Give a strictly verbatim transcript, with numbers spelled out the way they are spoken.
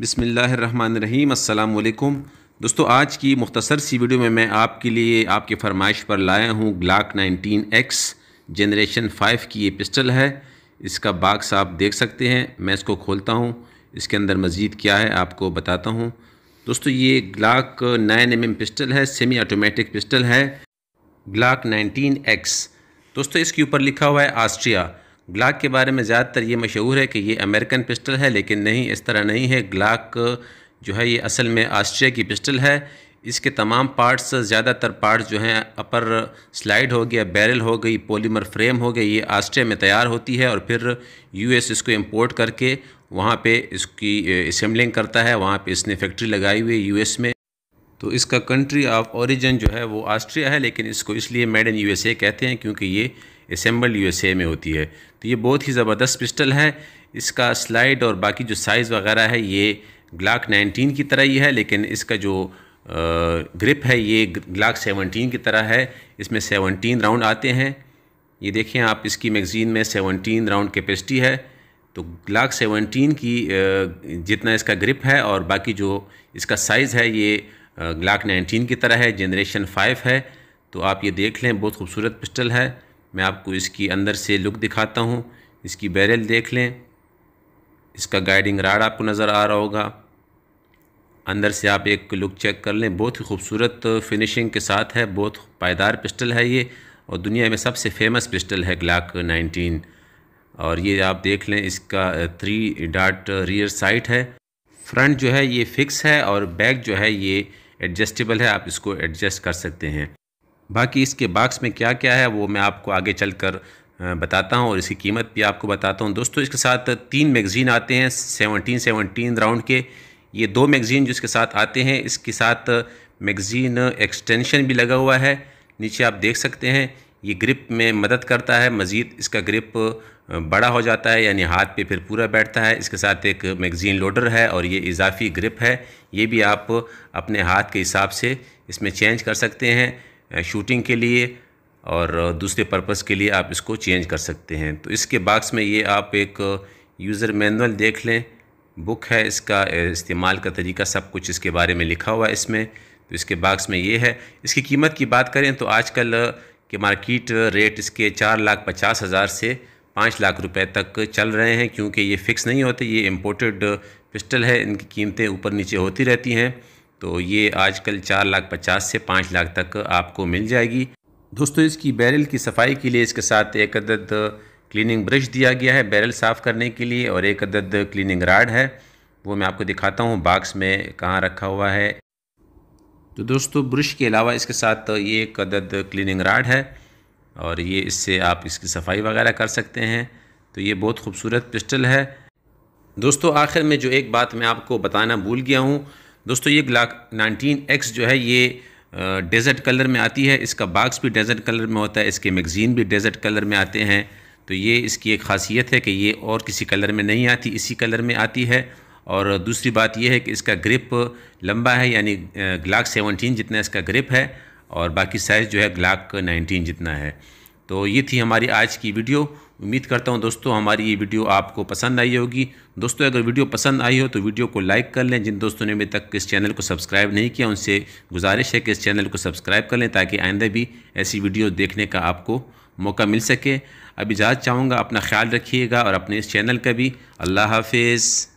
बिस्मिल्लाहिर्रहमानिर्रहीम, अस्सलाम वालेकुम दोस्तों। आज की मुख्तसर सी वीडियो में मैं आपके लिए आपके फरमाइश पर लाया हूँ Glock nineteen X generation five की ये पिस्टल है। इसका बॉक्स आप देख सकते हैं, मैं इसको खोलता हूँ, इसके अंदर मज़ीद क्या है आपको बताता हूँ। दोस्तों ये Glock nine M M pistol है, सेमी ऑटोमेटिक पिस्टल है ग्लॉक नाइनटीन एक्स। दोस्तों इसके ऊपर लिखा हुआ है ऑस्ट्रिया। ग्लॉक के बारे में ज़्यादातर ये मशहूर है कि ये अमेरिकन पिस्टल है, लेकिन नहीं, इस तरह नहीं है। ग्लॉक जो है ये असल में ऑस्ट्रिया की पिस्टल है। इसके तमाम पार्ट्स, ज़्यादातर पार्ट्स जो हैं, अपर स्लाइड हो गया, बैरल हो गई, पॉलीमर फ्रेम हो गई, ये ऑस्ट्रिया में तैयार होती है और फिर यूएस इसको इंपोर्ट करके वहाँ पे इसकी असम्बलिंग करता है। वहाँ पर इसने फैक्ट्री लगाई हुई है यूएस में, तो इसका कंट्री ऑफ ओरिजिन जो है वो ऑस्ट्रिया है, लेकिन इसको इसलिए मेड इन यूएसए कहते हैं क्योंकि ये असेंबल्ड यूएसए में होती है। तो ये बहुत ही ज़बरदस्त पिस्टल है। इसका स्लाइड और बाकी जो साइज़ वगैरह है ये ग्लॉक नाइनटीन की तरह ही है, लेकिन इसका जो ग्रिप है ये ग्लॉक सेवनटीन की तरह है। इसमें सेवनटीन राउंड आते हैं। ये देखें आप, इसकी मैगज़ीन में सेवनटीन राउंड कैपेसिटी है। तो ग्लॉक सेवनटीन की जितना इसका ग्रिप है और बाकी जो इसका साइज़ है ये ग्लॉक नाइनटीन की तरह है, जनरेशन फाइव है। तो आप ये देख लें, बहुत खूबसूरत पिस्टल है। मैं आपको इसकी अंदर से लुक दिखाता हूँ। इसकी बैरल देख लें, इसका गाइडिंग राड आपको नज़र आ रहा होगा। अंदर से आप एक लुक चेक कर लें, बहुत ही खूबसूरत फिनिशिंग के साथ है। बहुत पायदार पिस्टल है ये और दुनिया में सबसे फेमस पिस्टल है ग्लॉक नाइनटीन। और ये आप देख लें, इसका थ्री डॉट रियर साइट है। फ्रंट जो है ये फिक्स है और बैक जो है ये एडजस्टेबल है, आप इसको एडजस्ट कर सकते हैं। बाकी इसके बॉक्स में क्या क्या है वो मैं आपको आगे चलकर बताता हूं और इसकी कीमत भी आपको बताता हूं। दोस्तों इसके साथ तीन मैगज़ीन आते हैं सेवनटीन सेवनटीन राउंड के। ये दो मैगज़ीन जिसके साथ आते हैं, इसके साथ मैगज़ीन एक्सटेंशन भी लगा हुआ है। नीचे आप देख सकते हैं, ये ग्रिप में मदद करता है, मज़ीद इसका ग्रिप बड़ा हो जाता है, यानी हाथ पे फिर पूरा बैठता है। इसके साथ एक मैगज़ीन लोडर है और ये इजाफी ग्रिप है, ये भी आप अपने हाथ के हिसाब से इसमें चेंज कर सकते हैं, शूटिंग के लिए और दूसरे पर्पस के लिए आप इसको चेंज कर सकते हैं। तो इसके बॉक्स में ये आप एक यूज़र मैनुअल देख लें, बुक है, इसका इस्तेमाल का तरीका सब कुछ इसके बारे में लिखा हुआ है इसमें। तो इसके बॉक्स में ये है। इसकी कीमत की बात करें तो आजकल के मार्केट रेट इसके चार लाख पचास हज़ार से पाँच लाख रुपए तक चल रहे हैं, क्योंकि ये फ़िक्स नहीं होते, ये इम्पोर्टेड पिस्टल है, इनकी कीमतें ऊपर नीचे होती रहती हैं। तो ये आजकल चार लाख पचास से पाँच लाख तक आपको मिल जाएगी। दोस्तों इसकी बैरल की सफाई के लिए इसके साथ एक अदद क्लीनिंग ब्रश दिया गया है बैरल साफ़ करने के लिए, और एक अदद क्लीनिंग राड है, वो मैं आपको दिखाता हूँ बॉक्स में कहाँ रखा हुआ है। तो दोस्तों ब्रश के अलावा इसके साथ ये एक अदद क्लीनिंग राड है और ये इससे आप इसकी सफाई वगैरह कर सकते हैं। तो ये बहुत खूबसूरत पिस्टल है। दोस्तों आखिर में जो एक बात मैं आपको बताना भूल गया हूँ, दोस्तों ये ग्लॉक नाइनटीन एक्स जो है ये डेजर्ट कलर में आती है। इसका बॉक्स भी डेजर्ट कलर में होता है, इसके मैगज़ीन भी डेजर्ट कलर में आते हैं। तो ये इसकी एक ख़ासियत है कि ये और किसी कलर में नहीं आती, इसी कलर में आती है। और दूसरी बात ये है कि इसका ग्रिप लंबा है, यानी ग्लॉक सेवनटीन जितना इसका ग्रिप है और बाकी साइज़ जो है ग्लॉक नाइनटीन जितना है। तो ये थी हमारी आज की वीडियो। उम्मीद करता हूँ दोस्तों हमारी ये वीडियो आपको पसंद आई होगी। दोस्तों अगर वीडियो पसंद आई हो तो वीडियो को लाइक कर लें। जिन दोस्तों ने अभी तक इस चैनल को सब्सक्राइब नहीं किया उनसे गुजारिश है कि इस चैनल को सब्सक्राइब कर लें, ताकि आइंदा भी ऐसी वीडियो देखने का आपको मौका मिल सके। अब इजाज़त चाहूँगा, अपना ख्याल रखिएगा और अपने इस चैनल का भी। अल्लाह हाफिज़।